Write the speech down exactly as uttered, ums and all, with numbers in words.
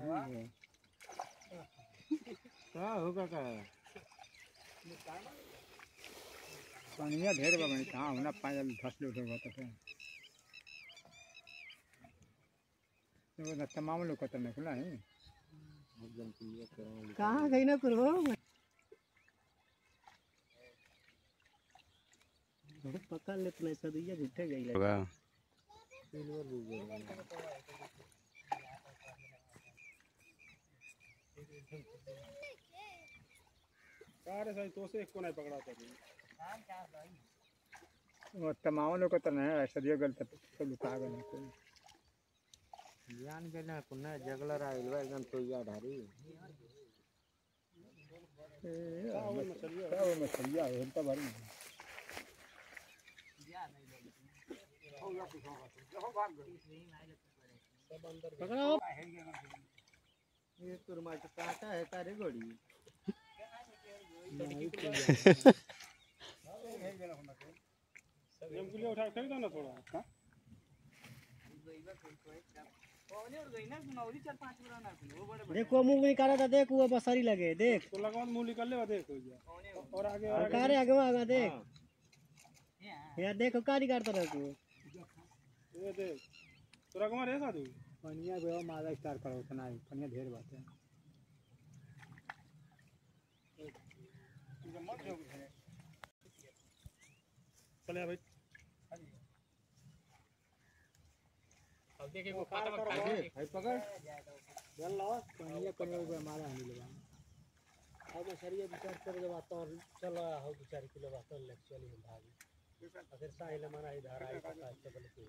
होगा का पानिया ढेर बा बनी कहां होना पायल धसले उठवा त के तमाम लोग को त में खुला है कहां गई ना करो पकड़ लेत नहीं सदिया झूठे गई होगा सिल्वर हो गया सारे साई तो से को नहीं पकड़ा था काम क्या भाई वो तमाम लोग तो नहीं ऐसा दिया गलत तो लुका गए को ज्ञान गए ना पुनः जगलर आइलवा एकदम तो याद आ रही ए और मछलियां और मछलियां हम तो भरी यार नहीं हो या कुछ होगा जो भाग नहीं आए सब अंदर पकड़ो ये तुरमा तो काटा है तारे गोड़ी हम के लिए उठा कर दो ना थोड़ा हां कोने और गई ना नौरी चार पांच गुना ना वो बड़े देखो मुंह निकाला था देख वो बसरी लगे देख तो लगाओ मुंह निकाल ले देख हो गया और आगे और कारे आगे आगे देख यार देखो कारी करता रहो ये देख तोरा कुमार है साधु पनिया बेवा माला स्टार करो उतना ही पनिया ढेर बात है चले भाई अब देखे को काट मत काट भाई पकड़ जल लाओ पनिया पनिया बेवा माला नहीं लगा अब सरिया विचार कर जब आता और चला हो विचार किलो बात एक्चुअली हम भाग अगर साहिल हमारा इधर आए का अच्छा बोलते